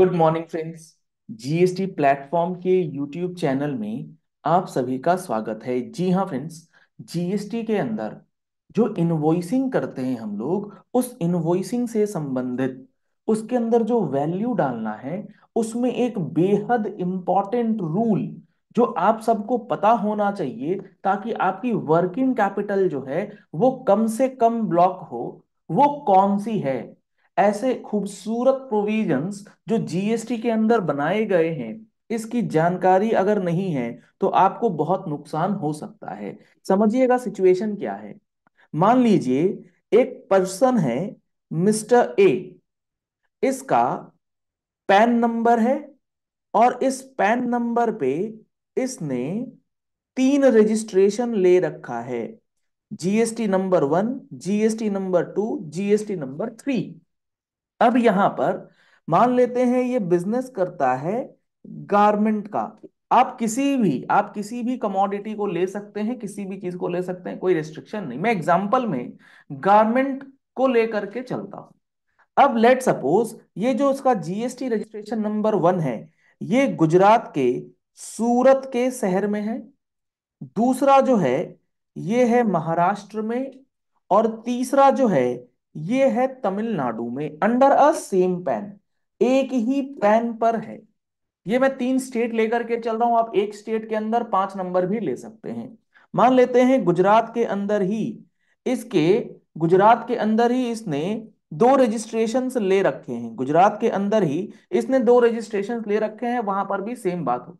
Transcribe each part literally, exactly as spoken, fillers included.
Good morning friends, GST platform के YouTube channel में आप सभी का स्वागत है। जी हाँ फ्रेंड्स, जीएसटी के अंदर जो इनवॉइसिंग करते हैं हम लोग, उस इनवॉइसिंग से संबंधित उसके अंदर जो वैल्यू डालना है, उसमें एक बेहद इंपॉर्टेंट रूल जो आप सबको पता होना चाहिए ताकि आपकी वर्किंग कैपिटल जो है वो कम से कम ब्लॉक हो, वो कौन सी है। ऐसे खूबसूरत प्रोविजंस जो जीएसटी के अंदर बनाए गए हैं, इसकी जानकारी अगर नहीं है तो आपको बहुत नुकसान हो सकता है। समझिएगा सिचुएशन क्या है। मान लीजिए एक पर्सन है मिस्टर ए, इसका पैन नंबर है और इस पैन नंबर पे इसने तीन रजिस्ट्रेशन ले रखा है, GST number one, GST number two, GST number three. अब यहां पर मान लेते हैं ये बिजनेस करता है गारमेंट का। आप किसी भी आप किसी भी कमोडिटी को ले सकते हैं, किसी भी चीज को ले सकते हैं, कोई रिस्ट्रिक्शन नहीं। मैं एग्जांपल में गारमेंट को लेकर के चलता हूं। अब लेट सपोज ये जो उसका जीएसटी रजिस्ट्रेशन नंबर वन है, ये गुजरात के सूरत के शहर में है, दूसरा जो है ये है महाराष्ट्र में, और तीसरा जो है ये है तमिलनाडु में, अंडर अ सेम पैन, एक ही पैन पर है। ये मैं तीन स्टेट लेकर के चल रहा हूं, आप एक स्टेट के अंदर पांच नंबर भी ले सकते हैं। मान लेते हैं गुजरात के अंदर ही इसके गुजरात के अंदर ही इसने दो रजिस्ट्रेशंस ले रखे हैं, गुजरात के अंदर ही इसने दो रजिस्ट्रेशंस ले रखे हैं, वहां पर भी सेम बात होगी।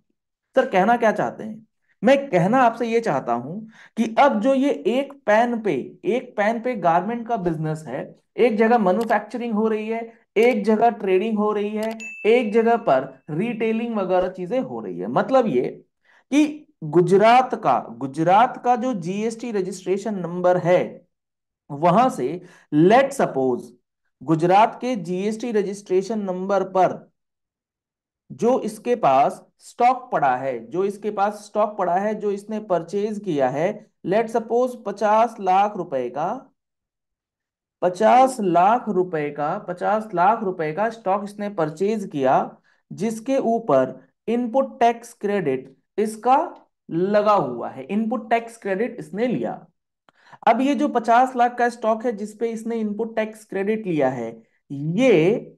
सर कहना क्या चाहते हैं, मैं कहना आपसे ये चाहता हूं कि अब जो ये एक पैन पे एक पैन पे गारमेंट का बिजनेस है, एक जगह मैन्युफैक्चरिंग हो रही है, एक जगह ट्रेडिंग हो रही है, एक जगह पर रिटेलिंग वगैरह चीजें हो रही है। मतलब ये कि गुजरात का गुजरात का जो जीएसटी रजिस्ट्रेशन नंबर है, वहां से लेट सपोज गुजरात के जीएसटी रजिस्ट्रेशन नंबर पर जो इसके पास स्टॉक पड़ा है जो इसके पास स्टॉक पड़ा है जो इसने परचेज किया है, लेट सपोज पचास लाख रुपए का पचास लाख रुपए का पचास लाख रुपए का स्टॉक इसने परचेज किया, जिसके ऊपर इनपुट टैक्स क्रेडिट इसका लगा हुआ है, इनपुट टैक्स क्रेडिट इसने लिया। अब ये जो पचास लाख का स्टॉक है जिसपे इसने इनपुट टैक्स क्रेडिट लिया है, ये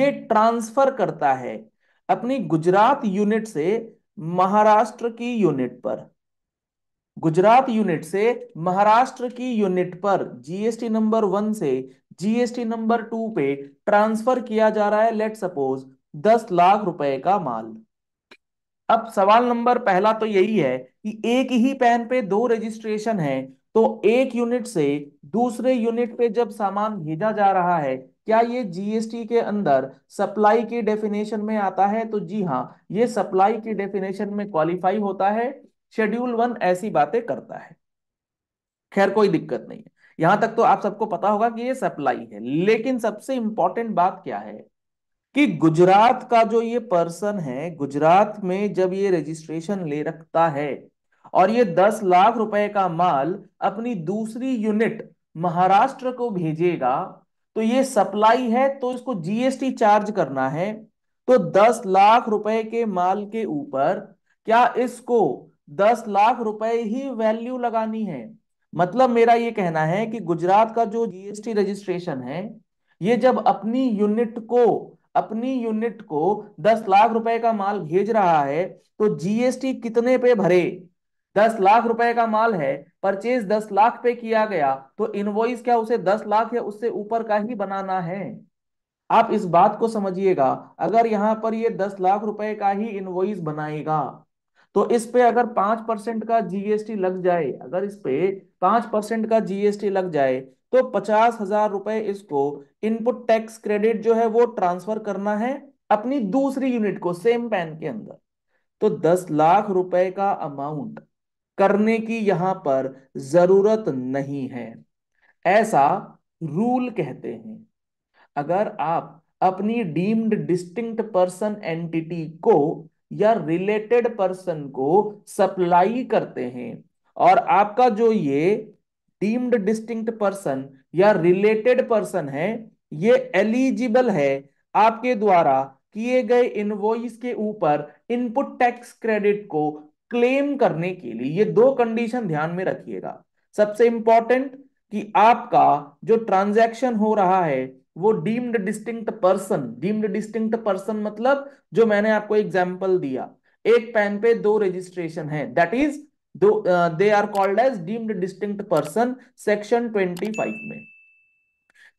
ये ट्रांसफर करता है अपनी गुजरात यूनिट से महाराष्ट्र की यूनिट पर गुजरात यूनिट से महाराष्ट्र की यूनिट पर जीएसटी नंबर वन से जीएसटी नंबर टू पे ट्रांसफर किया जा रहा है, लेट सपोज दस लाख रुपए का माल। अब सवाल नंबर पहला तो यही है कि एक ही पैन पे दो रजिस्ट्रेशन है, तो एक यूनिट से दूसरे यूनिट पे जब सामान भेजा जा रहा है, क्या ये जीएसटी के अंदर सप्लाई की डेफिनेशन में आता है? तो जी हाँ, ये सप्लाई की डेफिनेशन में क्वालिफाई होता है। शेड्यूल वन ऐसी बातें करता है। खैर कोई दिक्कत नहीं है, यहां तक तो आप सबको पता होगा कि ये सप्लाई है। लेकिन सबसे इंपॉर्टेंट बात क्या है कि गुजरात का जो ये पर्सन है, गुजरात में जब ये रजिस्ट्रेशन ले रखता है और ये दस लाख रुपए का माल अपनी दूसरी यूनिट महाराष्ट्र को भेजेगा, तो ये सप्लाई है, तो इसको जीएसटी चार्ज करना है। तो दस लाख रुपए के माल के ऊपर क्या इसको दस लाख रुपए ही वैल्यू लगानी है? मतलब मेरा ये कहना है कि गुजरात का जो जीएसटी रजिस्ट्रेशन है, ये जब अपनी यूनिट को अपनी यूनिट को दस लाख रुपए का माल भेज रहा है, तो जीएसटी कितने पे भरे? दस लाख रुपए का माल है, परचेज दस लाख पे किया गया, तो इनवॉइस क्या उसे दस लाख या उससे ऊपर का ही बनाना है? आप इस बात को समझिएगा। अगर यहाँ पर ये दस लाख रुपए का ही इनवॉइस बनाएगा, तो इस पे अगर पांच परसेंट का जीएसटी लग जाए अगर इस पे पांच परसेंट का जीएसटी लग जाए तो पचास हजार रुपए इसको इनपुट टैक्स क्रेडिट जो है वो ट्रांसफर करना है अपनी दूसरी यूनिट को सेम पैन के अंदर। तो दस लाख रुपए का अमाउंट करने की यहां पर जरूरत नहीं है, ऐसा रूल कहते हैं। अगर आप अपनी डीम्ड डिस्टिंक्ट पर्सन एंटिटी को या रिलेटेड पर्सन को सप्लाई करते हैं और आपका जो ये डीम्ड डिस्टिंक्ट पर्सन या रिलेटेड पर्सन है, ये एलिजिबल है आपके द्वारा किए गए इनवॉइस के ऊपर इनपुट टैक्स क्रेडिट को क्लेम करने के लिए ये दो कंडीशन ध्यान में रखिएगा। सबसे इंपॉर्टेंट कि आपका जो ट्रांजैक्शन हो रहा है वो deemed distinct person, deemed distinct person मतलब जो मैंने आपको एग्जांपल दिया एक पैन पे दो रजिस्ट्रेशन है, that is though they are called as deemed distinct person section पच्चीस में।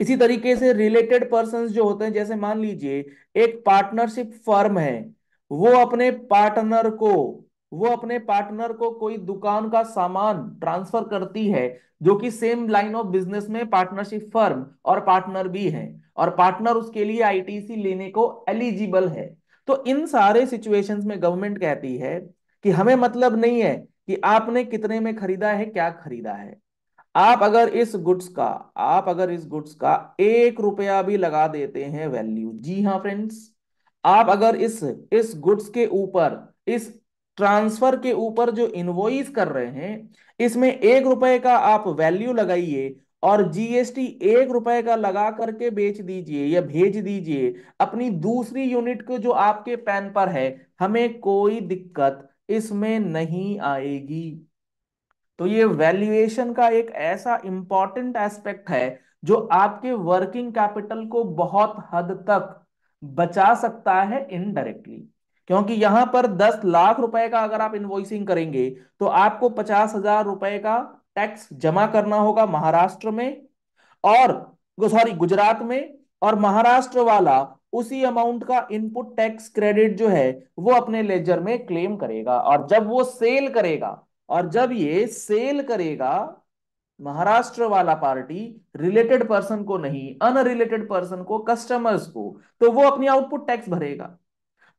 इसी तरीके से रिलेटेड पर्संस जो होते हैं, जैसे मान लीजिए एक पार्टनरशिप फर्म है, वो अपने पार्टनर को वो अपने पार्टनर को कोई दुकान का सामान ट्रांसफर करती है जो कि सेम लाइन ऑफ बिजनेस में पार्टनरशिप फर्म और पार्टनर भी है, और पार्टनर उसके लिए आईटीसी लेने को एलिजिबल है। तो इन सारे सिचुएशंस में गवर्नमेंट कहती है कि हमें मतलब नहीं है कि आपने कितने में खरीदा है, क्या खरीदा है। आप अगर इस गुड्स का आप अगर इस गुड्स का एक रुपया भी लगा देते हैं वैल्यू, जी हाँ फ्रेंड्स, आप अगर इस इस गुड्स के ऊपर, इस ट्रांसफर के ऊपर जो इनवॉइस कर रहे हैं, इसमें एक रुपए का आप वैल्यू लगाइए और जीएसटी एक रुपए का लगा करके बेच दीजिए या भेज दीजिए अपनी दूसरी यूनिट को जो आपके पैन पर है, हमें कोई दिक्कत इसमें नहीं आएगी। तो ये वैल्यूएशन का एक ऐसा इंपॉर्टेंट एस्पेक्ट है जो आपके वर्किंग कैपिटल को बहुत हद तक बचा सकता है इनडायरेक्टली, क्योंकि यहां पर दस लाख रुपए का अगर आप इनवॉइसिंग करेंगे तो आपको पचास हजार रुपए का टैक्स जमा करना होगा महाराष्ट्र में और सॉरी गुजरात में, और महाराष्ट्र वाला उसी अमाउंट का इनपुट टैक्स क्रेडिट जो है वो अपने लेजर में क्लेम करेगा। और जब वो सेल करेगा और जब ये सेल करेगा महाराष्ट्र वाला पार्टी रिलेटेड पर्सन को नहीं, अनरिलेटेड पर्सन को, कस्टमर्स को, तो वो अपनी आउटपुट टैक्स भरेगा।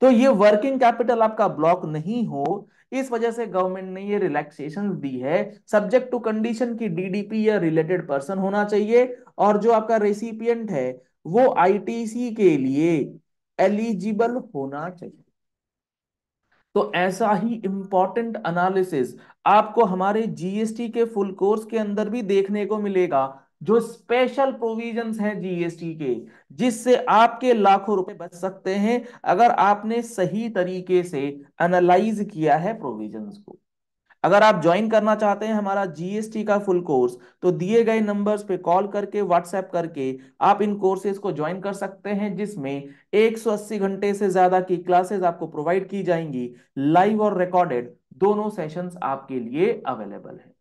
तो ये वर्किंग कैपिटल आपका ब्लॉक नहीं हो, इस वजह से गवर्नमेंट ने ये रिलैक्सेशन दी है, सब्जेक्ट टू कंडीशन की डीडीपी या रिलेटेड पर्सन होना चाहिए और जो आपका रेसिपिएंट है वो आईटीसी के लिए एलिजिबल होना चाहिए। तो ऐसा ही इंपॉर्टेंट एनालिसिस आपको हमारे जीएसटी के फुल कोर्स के अंदर भी देखने को मिलेगा, जो स्पेशल प्रोविजंस हैं जीएसटी के, जिससे आपके लाखों रुपए बच सकते हैं अगर आपने सही तरीके से एनालाइज किया है प्रोविजंस को। अगर आप ज्वाइन करना चाहते हैं हमारा जीएसटी का फुल कोर्स, तो दिए गए नंबर्स पे कॉल करके, व्हाट्सएप करके आप इन कोर्सेज को ज्वाइन कर सकते हैं, जिसमें एक सौ अस्सी घंटे से ज्यादा की क्लासेज आपको प्रोवाइड की जाएंगी। लाइव और रिकॉर्डेड दोनों सेशंस आपके लिए अवेलेबल है।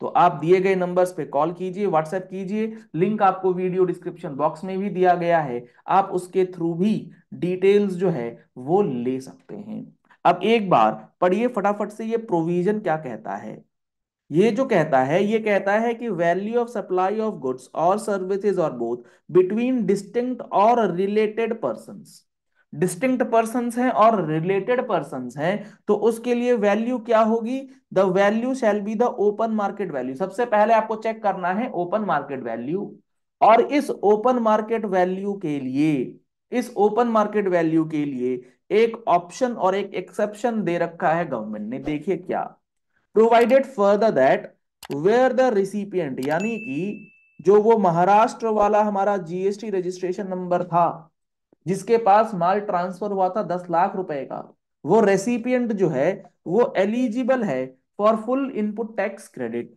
तो आप दिए गए नंबर्स पे कॉल कीजिए, व्हाट्सएप कीजिए, लिंक आपको वीडियो डिस्क्रिप्शन बॉक्स में भी दिया गया है, आप उसके थ्रू भी डिटेल्स जो है वो ले सकते हैं। अब एक बार पढ़िए फटाफट से ये प्रोविजन क्या कहता है। ये जो कहता है, ये कहता है कि value of supply of goods और सर्विसेज और बोथ बिटवीन डिस्टिंक्ट और रिलेटेड पर्संस, डिस्टिंक्ट पर्संस हैं और रिलेटेड पर्संस हैं, तो उसके लिए वैल्यू क्या होगी, the value shall be the open market value. सबसे पहले आपको चेक करना है ओपन मार्केट वैल्यू, और इस ओपन मार्केट वैल्यू के लिए इस ओपन मार्केट वैल्यू के लिए एक ऑप्शन और एक एक्सेप्शन दे रखा है गवर्नमेंट ने। देखिए क्या, provided further that where the recipient, यानी कि जो वो महाराष्ट्र वाला हमारा जीएसटी रजिस्ट्रेशन नंबर था जिसके पास माल ट्रांसफर हुआ था दस लाख रुपए का, वो रेसिपिएंट जो है वो एलिजिबल है for full input tax credit.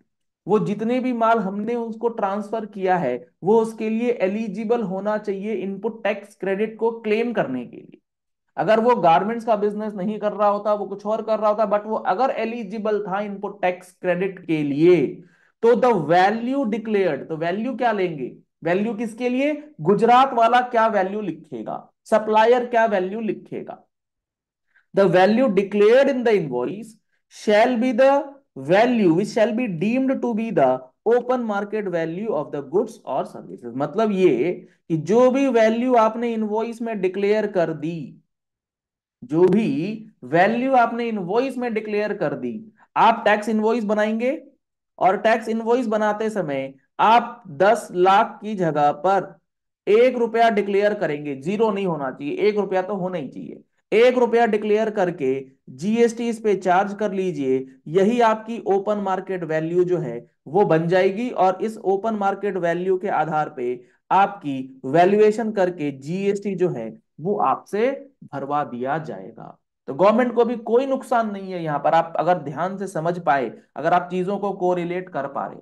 वो जितने भी माल हमने उसको ट्रांसफर किया है वो उसके लिए एलिजिबल होना चाहिए इनपुट टैक्स क्रेडिट को क्लेम करने के लिए। अगर वो गारमेंट्स का बिजनेस नहीं कर रहा होता, वो कुछ और कर रहा होता, बट वो अगर एलिजिबल था इनपुट टैक्स क्रेडिट के लिए, तो द वैल्यू डिक्लेयर्ड, तो वैल्यू क्या लेंगे, वैल्यू किसके लिए, गुजरात वाला क्या वैल्यू लिखेगा, सप्लायर क्या वैल्यू लिखेगा। The value declared in the invoice shall be the value which shall be deemed to be the open market value of the goods और सर्विसेज। मतलब ये कि जो भी वैल्यू आपने इनवॉइस में डिक्लेयर कर दी, जो भी वैल्यू आपने इनवॉइस में डिक्लेयर कर दी, आप टैक्स इनवॉइस बनाएंगे और टैक्स इनवॉइस बनाते समय आप दस लाख की जगह पर एक रुपया डिक्लेयर करेंगे, जीरो नहीं होना चाहिए, एक रुपया तो होना ही चाहिए, एक रुपया डिक्लेयर करके जीएसटी इस पे चार्ज कर लीजिए। यही आपकी ओपन मार्केट वैल्यू जो है वो बन जाएगी, और इस ओपन मार्केट वैल्यू के आधार पे आपकी वैल्यूएशन करके जीएसटी जो है वो आपसे भरवा दिया जाएगा। तो गवर्नमेंट को भी कोई नुकसान नहीं है यहाँ पर, आप अगर ध्यान से समझ पाए, अगर आप चीजों को कोरिलेट कर पा रहे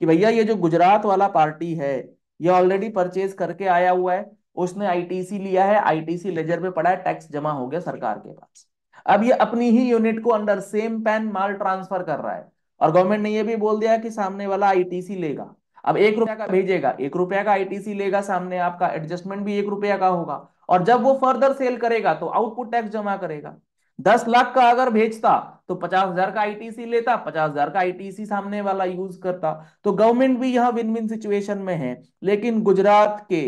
कि भैया ये जो गुजरात वाला पार्टी है ये ऑलरेडी परचेज करके आया हुआ है, उसने आईटीसी लिया है, आईटीसी लेजर पे पड़ा है, टैक्स जमा हो गया सरकार के पास, अब ये अपनी ही यूनिट को अंडर सेम पैन माल ट्रांसफर कर रहा है और गवर्नमेंट ने ये भी बोल दिया कि सामने वाला आईटीसी लेगा, अब एक रुपया का भेजेगा एक रुपया का आईटीसी लेगा, सामने आपका एडजस्टमेंट भी एक रुपया का होगा और जब वो फर्दर सेल करेगा तो आउटपुट टैक्स जमा करेगा। दस लाख का अगर भेजता तो पचास हजार का आईटीसी लेता, पचास हजार का आईटीसी सामने वाला यूज करता। तो गवर्नमेंट भी यहाँ विन विन सिचुएशन में है। लेकिन गुजरात के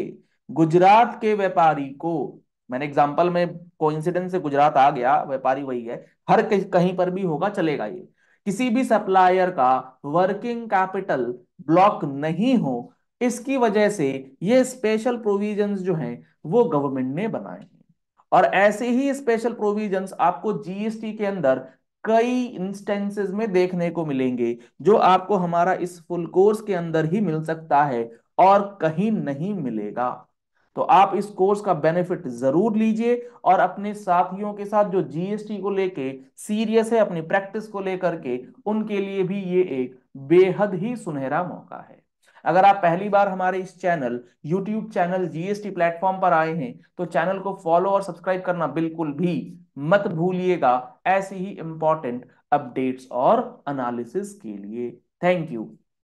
गुजरात के व्यापारी को, मैंने एग्जाम्पल में कोइंसिडेंस से गुजरात आ गया, व्यापारी वही है, हर कहीं पर भी होगा चलेगा, ये किसी भी सप्लायर का वर्किंग कैपिटल ब्लॉक नहीं हो, इसकी वजह से ये स्पेशल प्रोविजंस जो हैं वो गवर्नमेंट ने बनाए हैं। और ऐसे ही स्पेशल प्रोविजंस आपको जीएसटी के अंदर कई इंस्टेंसेस में देखने को मिलेंगे, जो आपको हमारा इस फुल कोर्स के अंदर ही मिल सकता है और कहीं नहीं मिलेगा। तो आप इस कोर्स का बेनिफिट जरूर लीजिए और अपने साथियों के साथ जो जीएसटी को लेके सीरियस है, अपनी प्रैक्टिस को लेकर के, उनके लिए भी ये एक बेहद ही सुनहरा मौका है। अगर आप पहली बार हमारे इस channel YouTube channel GST platform पर आए हैं तो चैनल को फॉलो और सब्सक्राइब करना बिल्कुल भी मत भूलिएगा ऐसी ही इंपॉर्टेंट अपडेट्स और एनालिसिस के लिए। Thank you.